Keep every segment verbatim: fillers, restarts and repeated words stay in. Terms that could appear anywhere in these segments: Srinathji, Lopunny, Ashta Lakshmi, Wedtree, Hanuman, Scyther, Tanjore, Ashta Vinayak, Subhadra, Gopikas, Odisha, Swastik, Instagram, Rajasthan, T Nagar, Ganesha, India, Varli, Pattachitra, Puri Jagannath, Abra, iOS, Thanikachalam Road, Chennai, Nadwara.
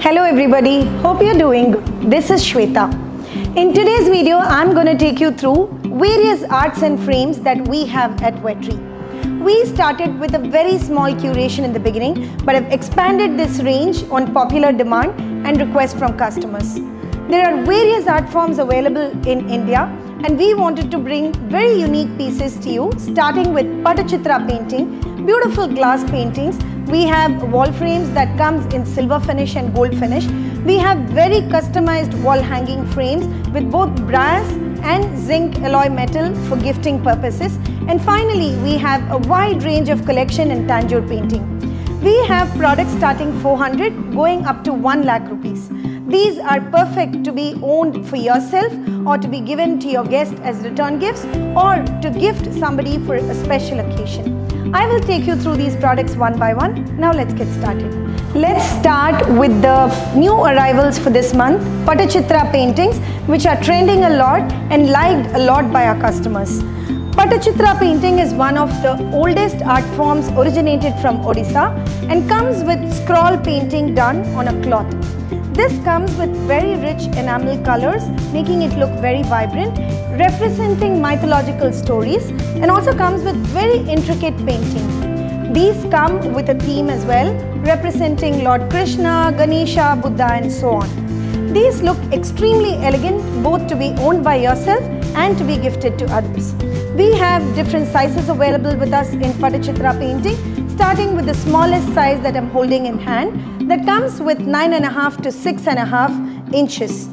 Hello everybody, hope you're doing good. This is Shweta. In today's video, I'm going to take you through various arts and frames that we have at Wedtree. We started with a very small curation in the beginning, but have expanded this range on popular demand and request from customers. There are various art forms available in India, and we wanted to bring very unique pieces to you, starting with Pattachitra painting, beautiful glass paintings. We have wall frames that comes in silver finish and gold finish. We have very customized wall hanging frames with both brass and zinc alloy metal for gifting purposes. And finally, we have a wide range of collection in Tanjore painting. We have products starting four hundred going up to one lakh rupees. These are perfect to be owned for yourself or to be given to your guest as return gifts or to gift somebody for a special occasion. I will take you through these products one by one. Now let's get started. Let's start with the new arrivals for this month, Pattachitra paintings, which are trending a lot and liked a lot by our customers. Pattachitra painting is one of the oldest art forms originated from Odisha and comes with scroll painting done on a cloth. This comes with very rich enamel colors, making it look very vibrant, representing mythological stories, and also comes with very intricate painting. These come with a theme as well, representing Lord Krishna, Ganesha, Buddha, and so on. These look extremely elegant, both to be owned by yourself and to be gifted to others. We have different sizes available with us in Pattachitra painting, starting with the smallest size that I'm holding in hand that comes with nine and a half to six and a half inches.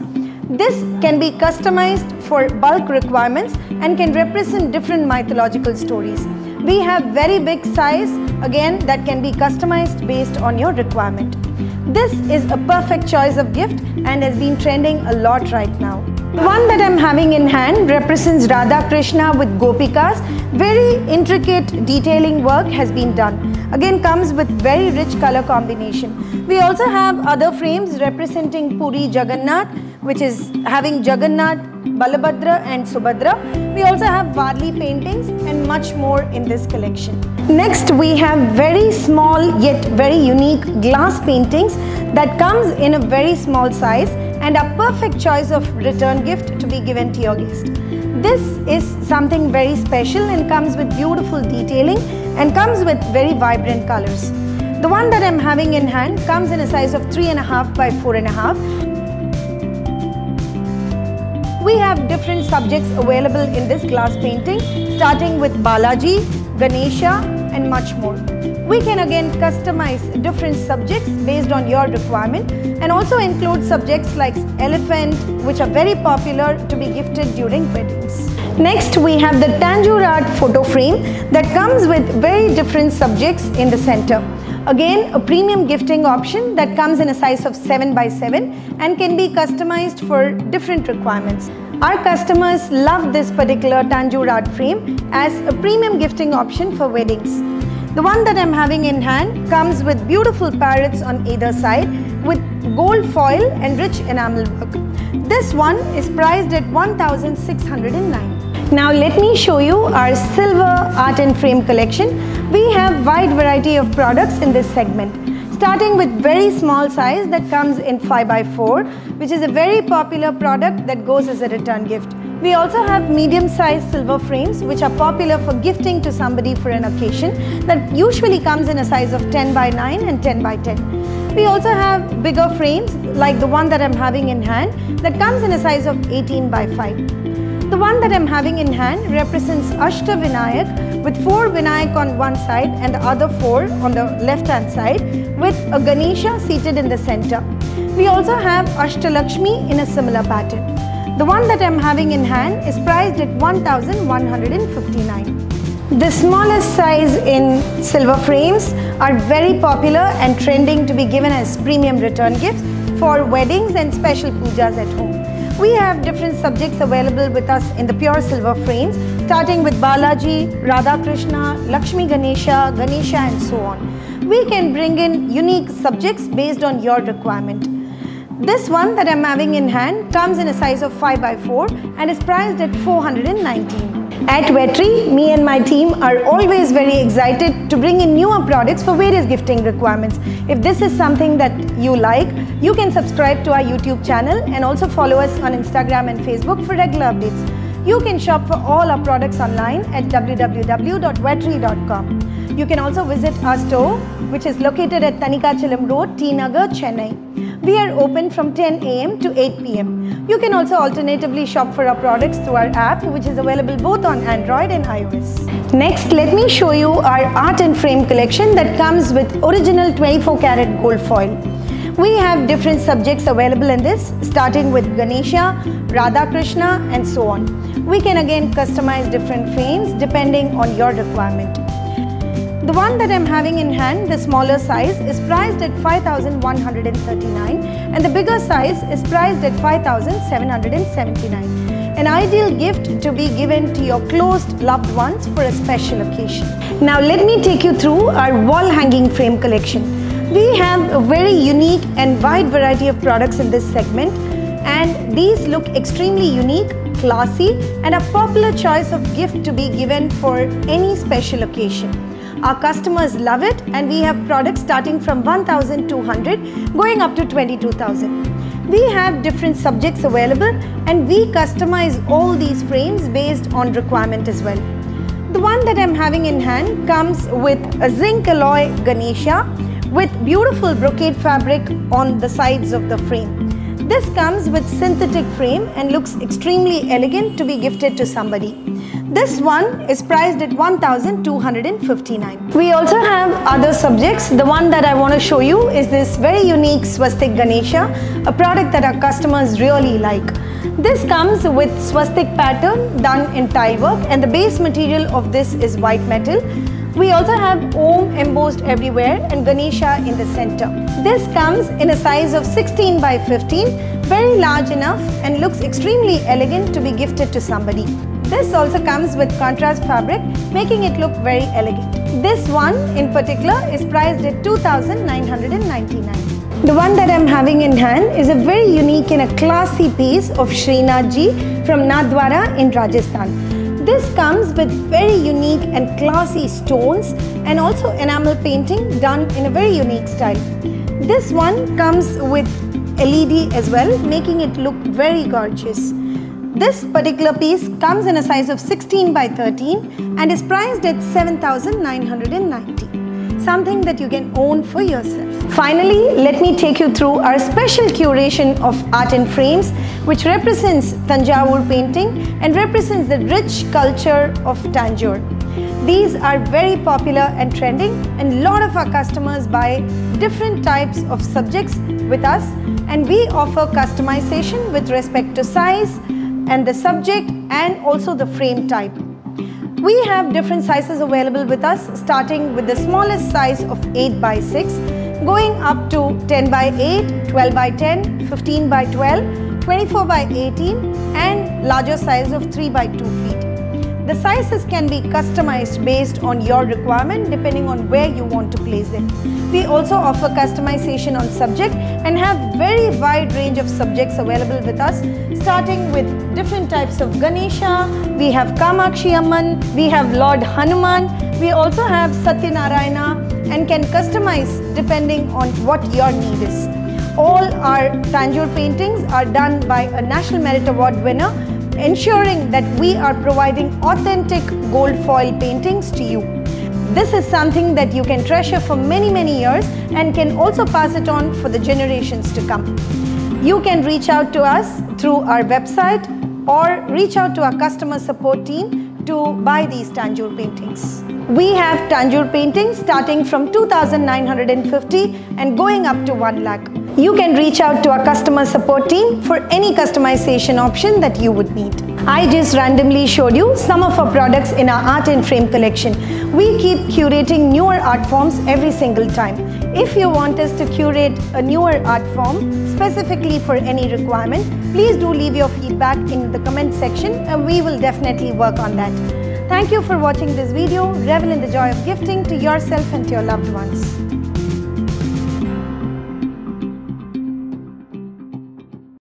This can be customized for bulk requirements and can represent different mythological stories. We have very big size again that can be customized based on your requirement. This is a perfect choice of gift and has been trending a lot right now. The one that I'm having in hand represents Radha Krishna with Gopikas. Very intricate detailing work has been done. Again, comes with very rich color combination. We also have other frames representing Puri Jagannath, which is having Jagannath, Balabhadra and Subhadra. We also have Varli paintings and much more in this collection. Next, we have very small yet very unique glass paintings that comes in a very small size and a perfect choice of return gift to be given to your guest. This is something very special and comes with beautiful detailing and comes with very vibrant colors. The one that I'm having in hand comes in a size of three and a half by four and a half. We have different subjects available in this glass painting, starting with Balaji, Ganesha and much more. We can again customize different subjects based on your requirement and also include subjects like elephant, which are very popular to be gifted during weddings. Next, we have the Tanjore art photo frame that comes with very different subjects in the center. Again, a premium gifting option that comes in a size of seven by seven and can be customized for different requirements. Our customers love this particular Tanjore art frame as a premium gifting option for weddings. The one that I'm having in hand comes with beautiful parrots on either side with gold foil and rich enamel work. This one is priced at one thousand six hundred nine. Now let me show you our silver art and frame collection. We have wide variety of products in this segment, starting with very small size that comes in five by four, which is a very popular product that goes as a return gift. We also have medium-sized silver frames which are popular for gifting to somebody for an occasion that usually comes in a size of ten by nine and ten by ten. We also have bigger frames like the one that I'm having in hand that comes in a size of eighteen by five. The one that I'm having in hand represents Ashta Vinayak with four Vinayak on one side and the other four on the left-hand side with a Ganesha seated in the center. We also have Ashta Lakshmi in a similar pattern. The one that I'm having in hand is priced at one thousand one hundred fifty-nine. The smallest size in silver frames are very popular and trending to be given as premium return gifts for weddings and special pujas at home. We have different subjects available with us in the pure silver frames, starting with Balaji, Radha Krishna, Lakshmi Ganesha, Ganesha and so on. We can bring in unique subjects based on your requirement. This one that I'm having in hand comes in a size of five by four and is priced at four hundred nineteen. At Wedtree, me and my team are always very excited to bring in newer products for various gifting requirements. If this is something that you like, you can subscribe to our YouTube channel and also follow us on Instagram and Facebook for regular updates. You can shop for all our products online at w w w dot wedtree dot com. You can also visit our store, which is located at Thanikachalam Road, T Nagar, Chennai. We are open from ten A M to eight P M. You can also alternatively shop for our products through our app, which is available both on Android and iOS. Next, let me show you our art and frame collection that comes with original twenty-four karat gold foil. We have different subjects available in this, starting with Ganesha, Radha Krishna and so on. We can again customize different frames depending on your requirement. The one that I'm having in hand, the smaller size, is priced at five thousand one hundred thirty-nine and the bigger size is priced at five thousand seven hundred seventy-nine. An ideal gift to be given to your close loved ones for a special occasion. Now let me take you through our wall hanging frame collection. We have a very unique and wide variety of products in this segment, and these look extremely unique, classy and a popular choice of gift to be given for any special occasion. Our customers love it, and we have products starting from one thousand two hundred going up to twenty-two thousand. We have different subjects available and we customize all these frames based on requirement as well. The one that I'm having in hand comes with a zinc alloy Ganesha with beautiful brocade fabric on the sides of the frame. This comes with synthetic frame and looks extremely elegant to be gifted to somebody. This one is priced at one thousand two hundred fifty-nine. We also have other subjects. The one that I want to show you is this very unique Swastik Ganesha, a product that our customers really like. This comes with Swastik pattern done in tile work, and the base material of this is white metal. We also have Om embossed everywhere and Ganesha in the center. This comes in a size of sixteen by fifteen, very large enough and looks extremely elegant to be gifted to somebody. This also comes with contrast fabric, making it look very elegant. This one in particular is priced at two thousand nine hundred ninety-nine. The one that I'm having in hand is a very unique and a classy piece of Srinathji from Nadwara in Rajasthan. This comes with very unique and classy stones and also enamel painting done in a very unique style. This one comes with L E D as well, making it look very gorgeous. This particular piece comes in a size of sixteen by thirteen and is priced at seven thousand nine hundred ninety. Something that you can own for yourself. Finally, let me take you through our special curation of art and frames, which represents Tanjore painting and represents the rich culture of Tanjore. These are very popular and trending, and a lot of our customers buy different types of subjects with us, and we offer customization with respect to size and the subject and also the frame type. We have different sizes available with us, starting with the smallest size of eight by six, going up to ten by eight, twelve by ten, fifteen by twelve, twenty-four by eighteen and larger size of three by two feet. The sizes can be customized based on your requirement depending on where you want to place it. We also offer customization on subject and have very wide range of subjects available with us, starting with different types of Ganesha. We have Kamakshi Amman, we have Lord Hanuman, we also have Satya Narayana, and can customize depending on what your need is. All our Tanjore paintings are done by a National Merit Award winner, ensuring that we are providing authentic gold foil paintings to you. This is something that you can treasure for many, many years and can also pass it on for the generations to come. You can reach out to us through our website or reach out to our customer support team to buy these Tanjore paintings. We have Tanjore paintings starting from two thousand nine hundred fifty and going up to one lakh. You can reach out to our customer support team for any customization option that you would need. I just randomly showed you some of our products in our art and frame collection. We keep curating newer art forms every single time. If you want us to curate a newer art form specifically for any requirement, please do leave your feedback in the comment section and we will definitely work on that. Thank you for watching this video. Revel in the joy of gifting to yourself and to your loved ones.